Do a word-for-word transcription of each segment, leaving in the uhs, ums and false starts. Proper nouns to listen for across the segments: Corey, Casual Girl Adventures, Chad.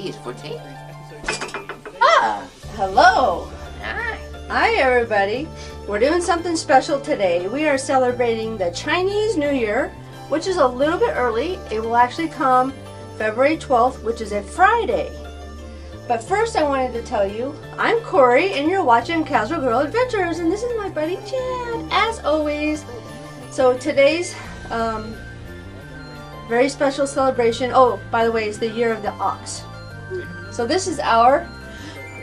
P is for tape. Ah, hello. Hi. Hi, everybody. We're doing something special today. We are celebrating the Chinese New Year, which is a little bit early. It will actually come February twelfth, which is a Friday. But first, I wanted to tell you, I'm Corey, and you're watching Casual Girl Adventures, and this is my buddy Chad, as always. So today's um, very special celebration. Oh, by the way, it's the year of the ox. So this is our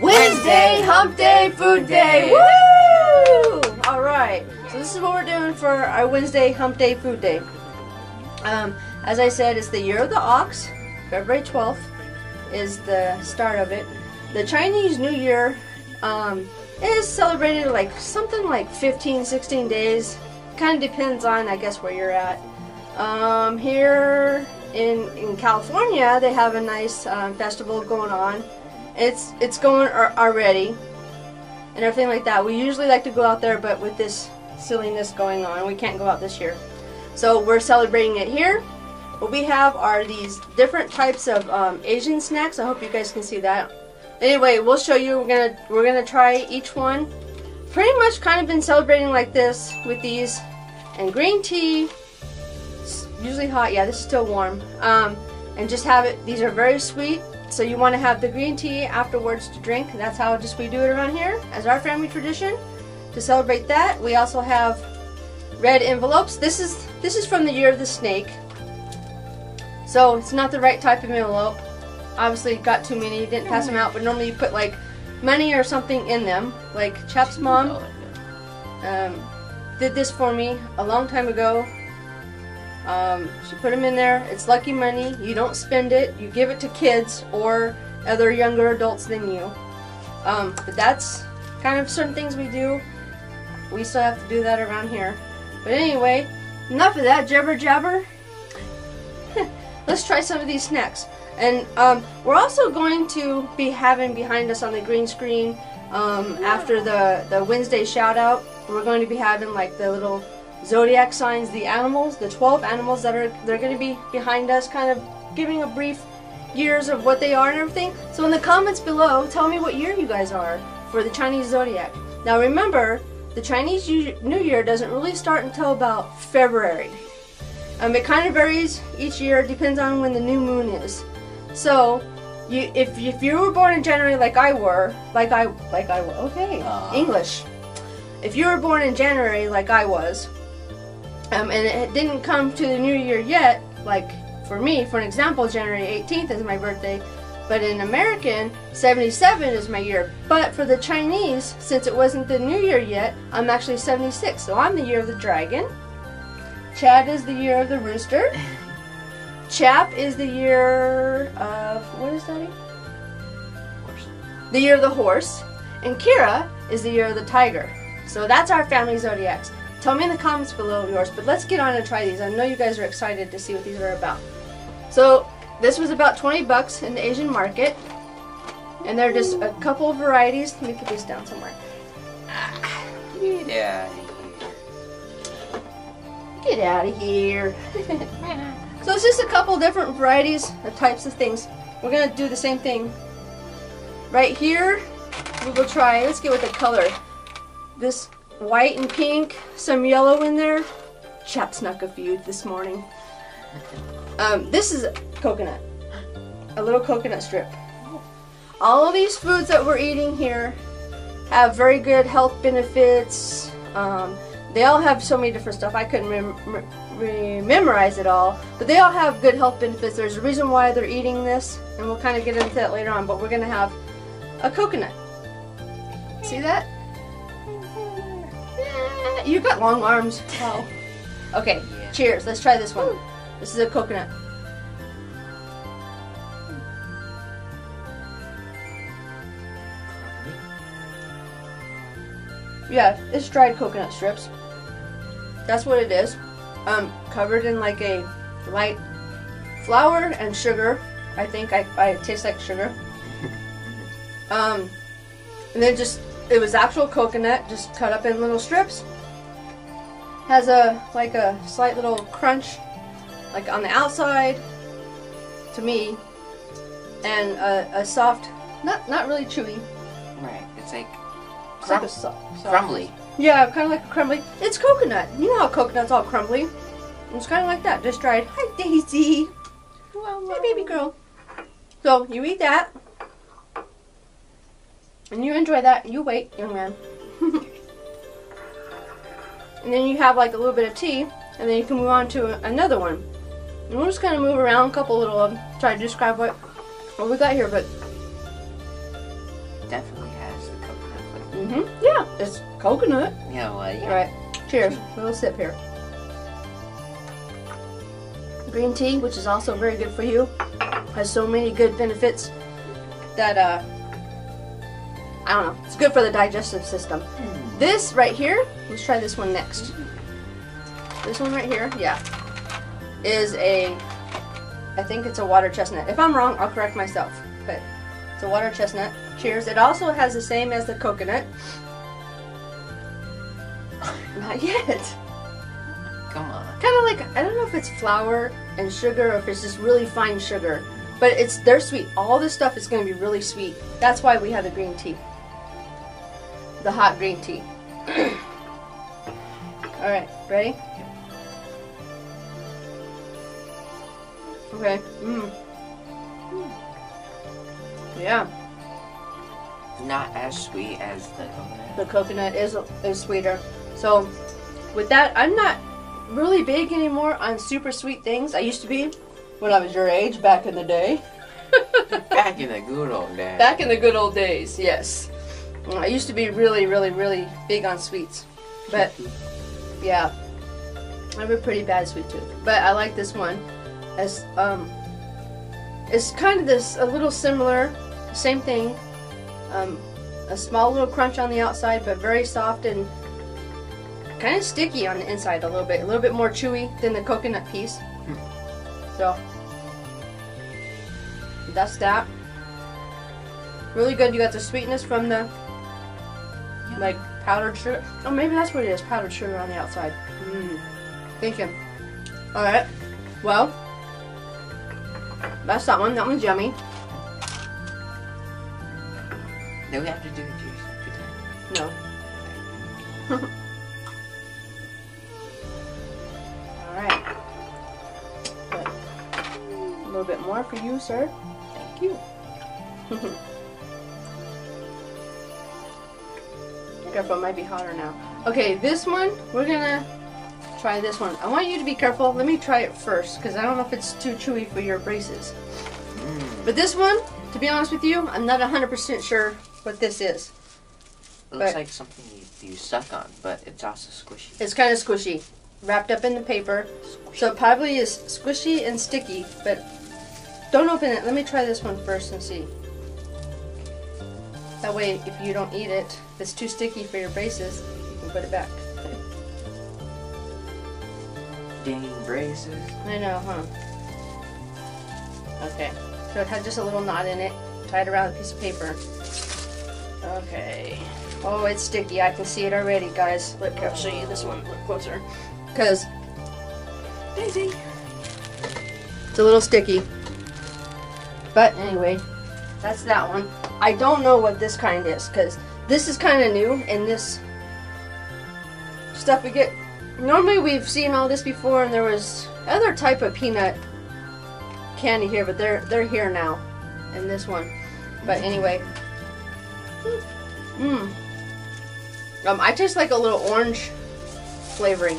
Wednesday Hump Day Food Day. Woo! All right. So this is what we're doing for our Wednesday Hump Day Food Day. Um, as I said, it's the year of the ox. February twelfth. Is the start of it. The Chinese New Year um, is celebrated like something like fifteen, sixteen days. Kind of depends on, I guess, where you're at. Um, here in in California, they have a nice um, festival going on. It's it's going already, and everything like that. We usually like to go out there, but with this silliness going on, we can't go out this year. So we're celebrating it here. What we have are these different types of um, Asian snacks. I hope you guys can see that. Anyway, we'll show you. We're gonna we're gonna try each one. Pretty much, kind of been celebrating like this with these and green tea. It's usually hot. Yeah, this is still warm. Um, and just have it. These are very sweet, so you want to have the green tea afterwards to drink. That's how just we do it around here as our family tradition to celebrate that. We also have red envelopes. This is this is from the year of the snake. So it's not the right type of envelope. Obviously got too many, didn't pass them out, but normally you put like money or something in them. Like Chap's mom um, did this for me a long time ago. Um, she put them in there. It's lucky money. You don't spend it. You give it to kids or other younger adults than you. Um, but that's kind of certain things we do. We still have to do that around here. But anyway, enough of that jibber jabber. Let's try some of these snacks. And um, we're also going to be having behind us on the green screen um, after the, the Wednesday shout out, we're going to be having like the little zodiac signs, the animals, the twelve animals that are they're going to be behind us, kind of giving a brief years of what they are and everything. So in the comments below, tell me what year you guys are for the Chinese zodiac. Now remember, the Chinese New Year doesn't really start until about February. Um, it kind of varies each year, depends on when the new moon is. So, you, if if you were born in January, like I were, like I like I was, okay, uh. English. If you were born in January, like I was, um, and it didn't come to the new year yet, like for me, for an example, January eighteenth is my birthday, but in American, seventy-seven is my year. But for the Chinese, since it wasn't the new year yet, I'm actually seventy-six, so I'm the year of the dragon. Chad is the year of the rooster. Chap is the year of, what is that? Horse. The year of the horse. And Kira is the year of the tiger. So that's our family zodiacs. Tell me in the comments below yours, but let's get on and try these. I know you guys are excited to see what these are about. So this was about twenty bucks in the Asian market. And there are just a couple of varieties. Let me put these down somewhere. Yeah. Get out of here. So it's just a couple different varieties of types of things. We're going to do the same thing. Right here, we will try, let's get with the color. This white and pink, some yellow in there. Chap's not confused this morning. Um, this is a coconut. A little coconut strip. All of these foods that we're eating here have very good health benefits. Um, They all have so many different stuff. I couldn't rem rem memorize it all, but they all have good health benefits. There's a reason why they're eating this, and we'll kind of get into that later on, but we're going to have a coconut. See that? Yeah, you've got long arms. Wow. Okay, yeah. Cheers. Let's try this one. This is a coconut. Yeah, it's dried coconut strips. That's what it is, um, covered in like a light flour and sugar. I think I, I taste like sugar. Um, and then just, it was actual coconut, just cut up in little strips. Has a, like a slight little crunch, like on the outside, to me. and a, a soft, not not really chewy. Right. It's like, it's like a soft, soft. Crumbly. Yeah, kind of like a crumbly. It's coconut. You know how coconut's all crumbly. It's kind of like that, just dried. Hi, Daisy. Hello. Hey, baby girl. So you eat that, and you enjoy that. You wait, young man. And then you have like a little bit of tea, and then you can move on to another one. And we'll just kind of move around a couple little, um, try to describe what, what we got here, but definitely has the coconut flavor. Mm-hmm. Yeah, it's coconut. Yeah, well, yeah. All right, cheers. Little sip here. Green tea, which is also very good for you, has so many good benefits that, uh, I don't know, it's good for the digestive system. Mm. This right here, let's try this one next. Mm. This one right here, yeah, is a, I think it's a water chestnut. If I'm wrong, I'll correct myself, but it's a water chestnut. Cheers. It also has the same as the coconut. Not yet. Come on. Kind of like, I don't know if it's flour and sugar or if it's just really fine sugar, but it's, they're sweet. All this stuff is going to be really sweet. That's why we have the green tea, the hot green tea. All right, ready? Okay. Mm. Yeah. Not as sweet as the coconut. The coconut is is sweeter. So, with that, I'm not really big anymore on super sweet things. I used to be when I was your age back in the day. Back in the good old days. Back in the good old days, yes. I used to be really, really, really big on sweets. But yeah, I have a pretty bad sweet tooth. But I like this one. As um, it's kind of this a little similar, same thing. Um, a small little crunch on the outside, but very soft and kind of sticky on the inside a little bit, a little bit more chewy than the coconut piece. Hmm. So that's that. Really good. You got the sweetness from the yep. like powdered sugar. Oh, maybe that's what it is. Powdered sugar on the outside. Mm. Thinking. All right. Well, that's that one. That one's yummy. Now we have to do the juice. No. A little bit more for you, sir. Thank you. Careful, it might be hotter now. Okay, this one, we're gonna try this one. I want you to be careful. Let me try it first, because I don't know if it's too chewy for your braces. Mm. But this one, to be honest with you, I'm not one hundred percent sure what this is. It looks but like something you, you suck on, but it's also squishy. It's kind of squishy, wrapped up in the paper. Squishy. So it probably is squishy and sticky, but don't open it. Let me try this one first and see. That way, if you don't eat it, if it's too sticky for your braces, you can put it back. Dang braces. I know, huh? Okay. So it had just a little knot in it, tied around a piece of paper. Okay. Oh, it's sticky. I can see it already, guys. Look, I'll show you this one. Look closer. Because Daisy. It's a little sticky. But anyway, that's that one. I don't know what this kind is, because this is kind of new, and this stuff we get, normally we've seen all this before, and there was other type of peanut candy here, but they're they're here now in this one. But anyway, mmm. Um, I taste like a little orange flavoring.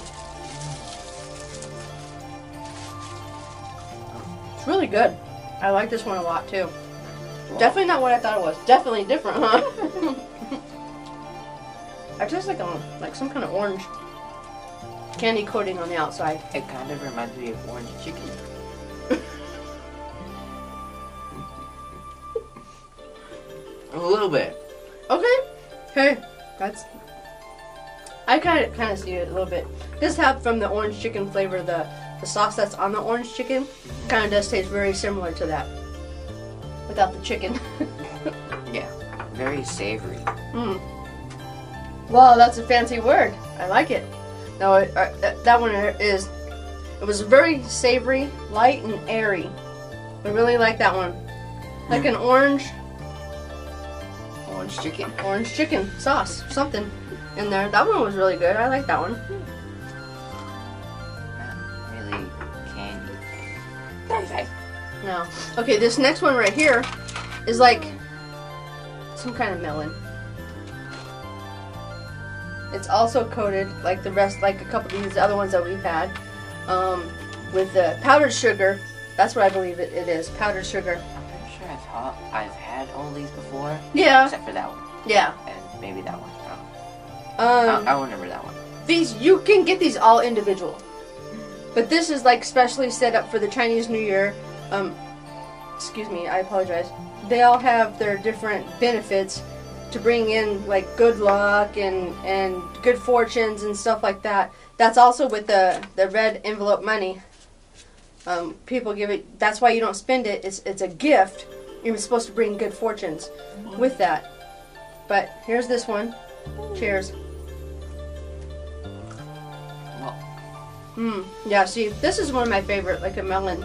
It's really good. I like this one a lot too. Wow. Definitely not what I thought it was. Definitely different, huh? I taste like a, like some kind of orange candy coating on the outside. It kind of reminds me of orange chicken. A little bit. Okay. Hey, that's. I kind of kind of see it a little bit. This had from the orange chicken flavor the. The sauce that's on the orange chicken kind of does taste very similar to that, without the chicken. Yeah, very savory. Mm. Well, that's a fancy word. I like it. No, it, uh, that one is. It was very savory, light, and airy. I really like that one. Like an orange... Orange chicken? Orange chicken sauce. Something in there. That one was really good. I like that one. Not really candy. Perfect. No. Okay, this next one right here is like some kind of melon. It's also coated, like the rest, like a couple of these other ones that we've had, um, with the powdered sugar. That's what I believe it, it is, powdered sugar. I'm sure I've, ha I've had all these before. Yeah. Except for that one. Yeah. And maybe that one. Oh. Um, I, I remember that one. These, you can get these all individual. But this is like specially set up for the Chinese New Year. Um, excuse me, I apologize. They all have their different benefits to bring in like good luck and, and good fortunes and stuff like that. That's also with the, the red envelope money. Um, people give it, that's why you don't spend it, it's, it's a gift. You're supposed to bring good fortunes with that. But here's this one. Cheers. Mmm, yeah, see, this is one of my favorite, like a melon.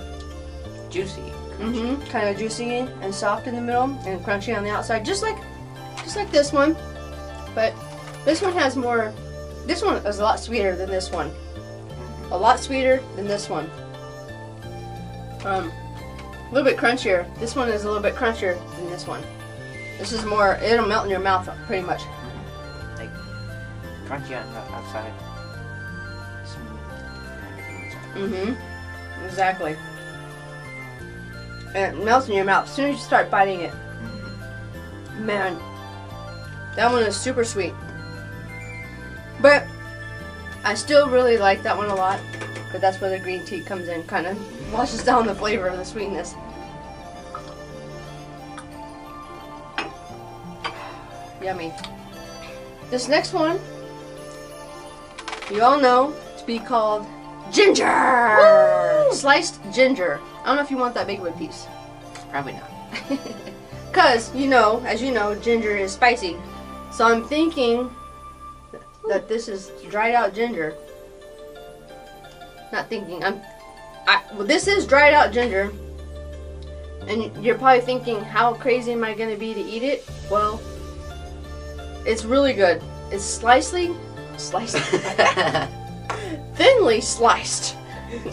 Juicy. Mm-hmm, kind of juicy and soft in the middle and crunchy on the outside, just like Just like this one, but this one has more, this one is a lot sweeter than this one. A lot sweeter than this one. Um, a little bit crunchier. This one is a little bit crunchier than this one. This is more, it'll melt in your mouth pretty much. Like, crunchy on the outside. Mm-hmm, exactly. And it melts in your mouth as soon as you start biting it. Man. That one is super sweet. But I still really like that one a lot. But that's where the green tea comes in. Kind of washes down the flavor of the sweetness. Yummy. This next one, you all know, to be called ginger. Woo! Sliced ginger. I don't know if you want that big of a piece. Probably not. Because, you know, as you know, ginger is spicy. So I'm thinking th that this is dried out ginger. Not thinking. I'm. I, well, this is dried out ginger, and you're probably thinking, how crazy am I going to be to eat it? Well, it's really good. It's slicely, sliced, thinly sliced.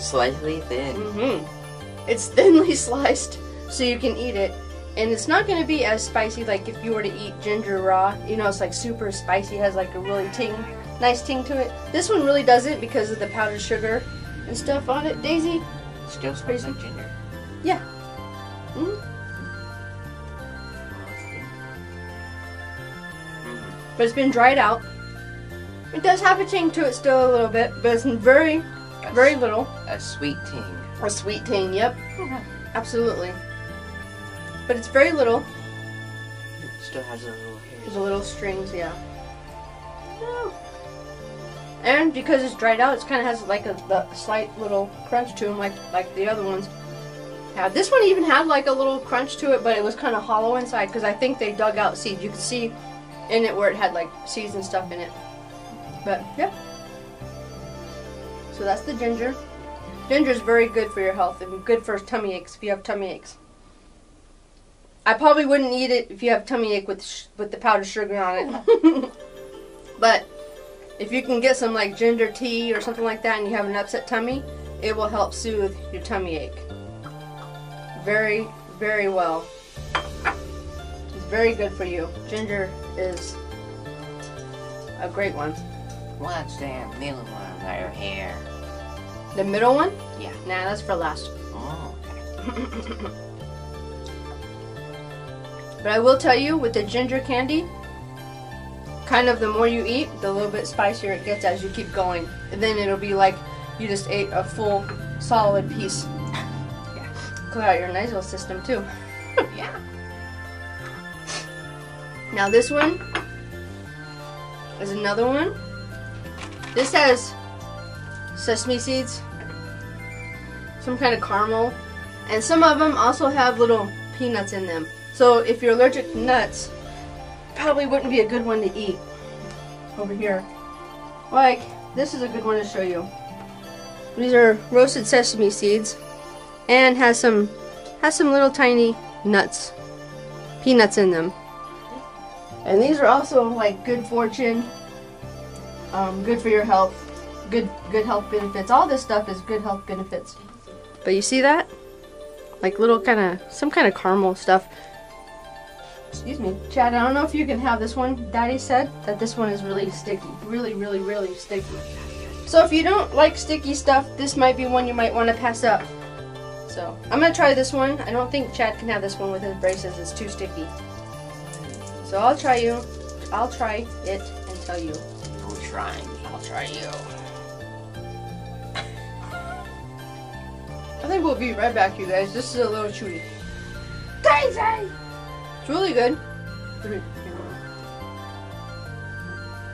Slightly thin. Mm-hmm. It's thinly sliced, so you can eat it. And it's not going to be as spicy, like if you were to eat ginger raw. You know, it's like super spicy, has like a really ting, nice ting to it. This one really doesn't because of the powdered sugar and stuff on it. Daisy? Still smells like ginger. Yeah. Mm-hmm. But it's been dried out. It does have a ting to it still a little bit, but it's very, a very little. A sweet ting. A sweet ting, yep. Mm-hmm. Absolutely. But it's very little. It still has a little hair. The little strings, yeah. No. And because it's dried out, it kind of has like a the slight little crunch to them, like like the other ones. Yeah, this one even had like a little crunch to it, but it was kind of hollow inside because I think they dug out seeds. You could see in it where it had like seeds and stuff in it. But yeah. So that's the ginger. Ginger is very good for your health and good for tummy aches if you have tummy aches. I probably wouldn't eat it if you have tummy ache with sh with the powdered sugar on it. But if you can get some like ginger tea or something like that and you have an upset tummy, it will help soothe your tummy ache. Very, very well. It's very good for you. Ginger is a great one. What's that middle one right here? The middle one? Yeah. Nah, that's for last. Oh, okay. But I will tell you, with the ginger candy, kind of the more you eat, the little bit spicier it gets as you keep going. And then it'll be like you just ate a full, solid piece. Yeah. Clear out your nasal system, too. Yeah. Now this one is another one. This has sesame seeds, some kind of caramel, and some of them also have little peanuts in them. So if you're allergic to nuts, probably wouldn't be a good one to eat. Over here. Like, this is a good one to show you. These are roasted sesame seeds and has some has some little tiny nuts, peanuts in them. And these are also like Good Fortune, um, good for your health, good good health benefits. All this stuff is good health benefits. But you see that? Like little kind of, some kind of caramel stuff. Excuse me, Chad, I don't know if you can have this one. Daddy said that this one is really sticky. Really, really, really sticky. So if you don't like sticky stuff, this might be one you might want to pass up. So I'm going to try this one. I don't think Chad can have this one with his braces. It's too sticky. So I'll try you. I'll try it and tell you. I'll try. I'll try you. I think we'll be right back, you guys. This is a little chewy. Crazy! It's really good.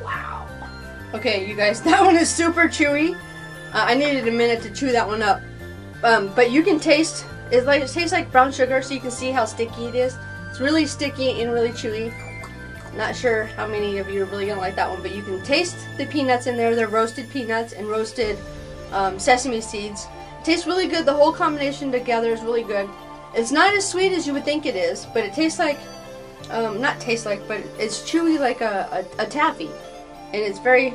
Wow. Okay, you guys, that one is super chewy. Uh, I needed a minute to chew that one up. Um, but you can taste, it's like, it tastes like brown sugar, so you can see how sticky it is. It's really sticky and really chewy. Not sure how many of you are really going to like that one, but you can taste the peanuts in there. They're roasted peanuts and roasted um, sesame seeds. It tastes really good. The whole combination together is really good. It's not as sweet as you would think it is, but it tastes like, um, not tastes like, but it's chewy like a, a, a taffy. And it's very,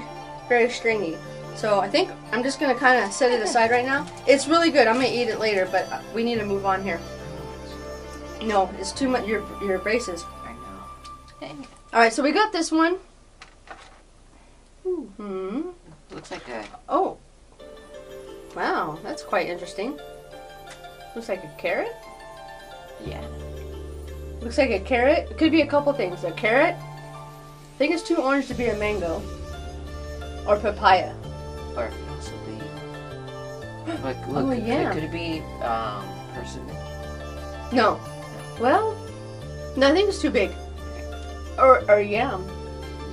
very stringy. So I think I'm just going to kind of set it aside right now. It's really good. I'm going to eat it later, but we need to move on here. No, it's too much. Your, your braces. I know. Alright, so we got this one. Mm-hmm. Looks like a... Oh. Wow, that's quite interesting. Looks like a carrot? Yeah. Looks like a carrot. It could be a couple things. A carrot. I think it's too orange to be a mango. Or papaya. Or it could also be... Like, look, oh, yeah. Could it be um, person? No. Well, no, I think it's too big. Or, or yam.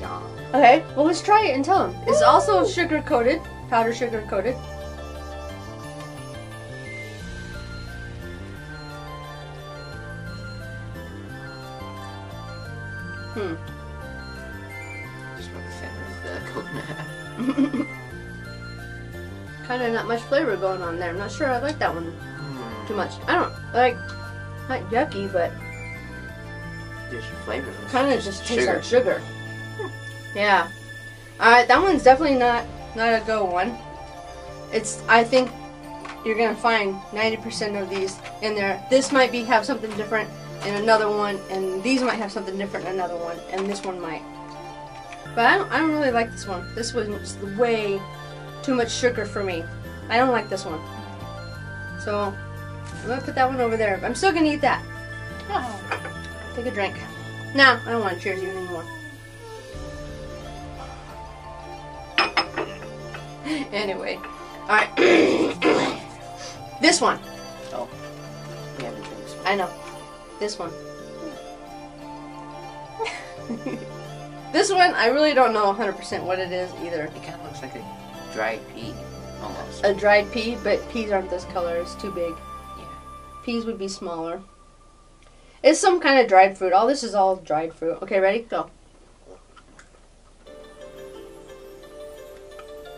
Yum. Okay, well, let's try it and tell them. It's also sugar-coated, powder sugar-coated. Hmm. Just about the center of the coconut. Kind of not much flavor going on there. I'm not sure I like that one mm. too much. I don't like... Not yucky, but just flavor. Kind of just tastes like sugar. Yeah. All right, that one's definitely not not a go one. It's. I think you're gonna find ninety percent of these in there. This might be have something different in another one, and these might have something different in another one, and this one might. But I don't. I don't really like this one. This one's way too much sugar for me. I don't like this one. So. I'm going to put that one over there. I'm still going to eat that. Oh. Take a drink. No, I don't want to cheers you anymore. Anyway. Alright. This one. Oh. We haven't done this one. I know. This one. This one, I really don't know one hundred percent what it is either. It kind of looks like a dried pea. Almost. A dried pea, but peas aren't this color. It's too big. Peas would be smaller. It's some kind of dried fruit. All this is all dried fruit. Okay, ready? Go.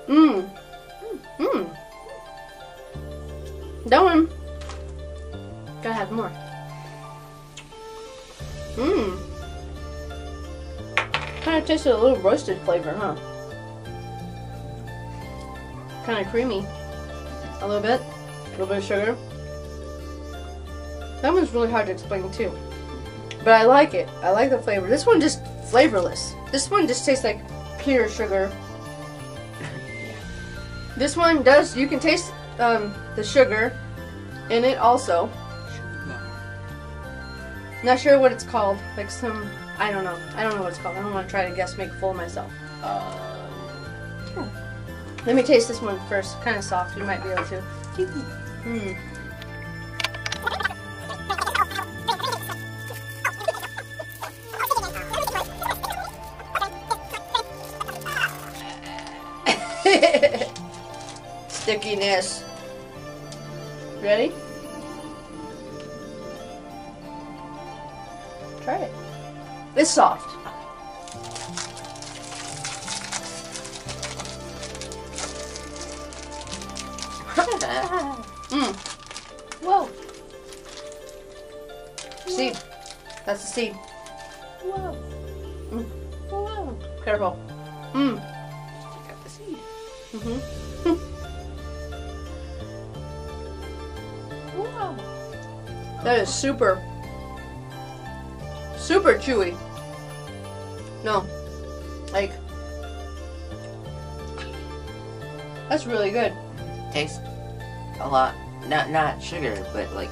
Mmm. Mmm. That one. Gotta have more. Mmm. Kind of tasted a little roasted flavor, huh? Kind of creamy. A little bit. A little bit of sugar. That one's really hard to explain too, but I like it. I like the flavor. This one just flavorless. This one just tastes like pure sugar. Yeah. This one does. You can taste um, the sugar in it also. Sugar. Not sure what it's called. Like some, I don't know. I don't know what it's called. I don't want to try to guess. Make a fool of myself. Uh, hmm. Let me taste this one first. Kind of soft. You might be able to. Hmm. Stickiness. Ready? Try it. It's soft. Mmm. Whoa. seed. That's the seed. Whoa. Mm. Whoa. Careful. Mm. You got the seed. Mm-hmm. Whoa. That is super, super chewy. No. Like, that's really good. Tastes a lot, not not sugar, but like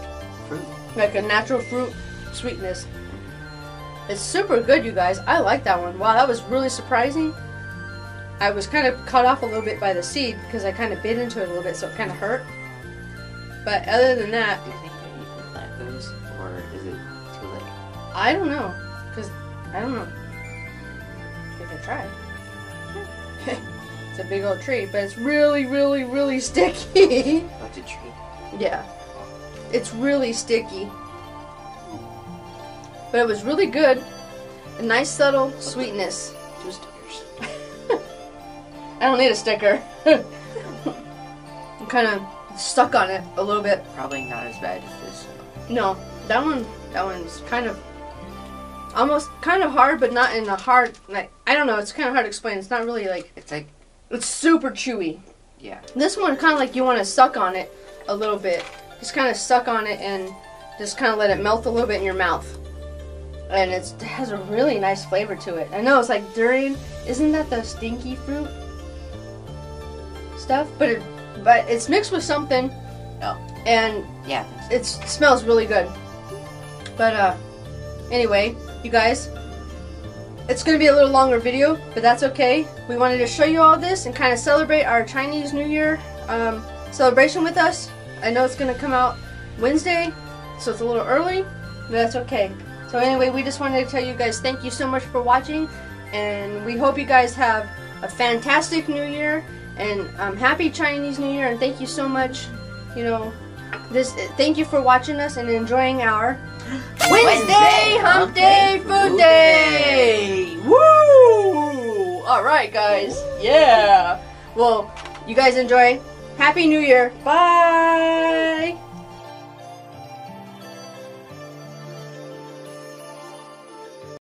fruit. Like a natural fruit sweetness. It's super good, you guys. I like that one. Wow, that was really surprising. I was kind of cut off a little bit by the seed because I kind of bit into it a little bit, so it kind of hurt. But other than that, do you think you're eating lactose, or is it too late? I don't know, because I don't know. You can try. It's a big old tree, but it's really, really, really sticky. That's a tree. Yeah. It's really sticky. But it was really good. A nice subtle sweetness. Two stickers. I don't need a sticker. I'm kind of stuck on it a little bit. Probably not as bad as this. No. That one, that one's kind of almost kind of hard, but not in a hard, like, I don't know, it's kind of hard to explain. It's not really like, it's like, it's super chewy. Yeah. This one kind of like you want to suck on it a little bit. Just kind of suck on it and just kind of let it melt a little bit in your mouth. And it's, it has a really nice flavor to it. I know it's like durian. Isn't that the stinky fruit stuff? But it, but it's mixed with something. Oh. And yeah, it's, it smells really good. But uh, anyway, you guys. It's going to be a little longer video, but that's okay. We wanted to show you all this and kind of celebrate our Chinese New Year um, celebration with us. I know it's going to come out Wednesday, so it's a little early, but that's okay. So anyway, we just wanted to tell you guys thank you so much for watching, and we hope you guys have a fantastic New Year, and um, happy Chinese New Year, and thank you so much, you know, this. thank you for watching us and enjoying our Wednesday, Wednesday Hump Day Food Day. Day! Woo! Alright guys, yeah! Well, you guys enjoy. Happy New Year! Bye!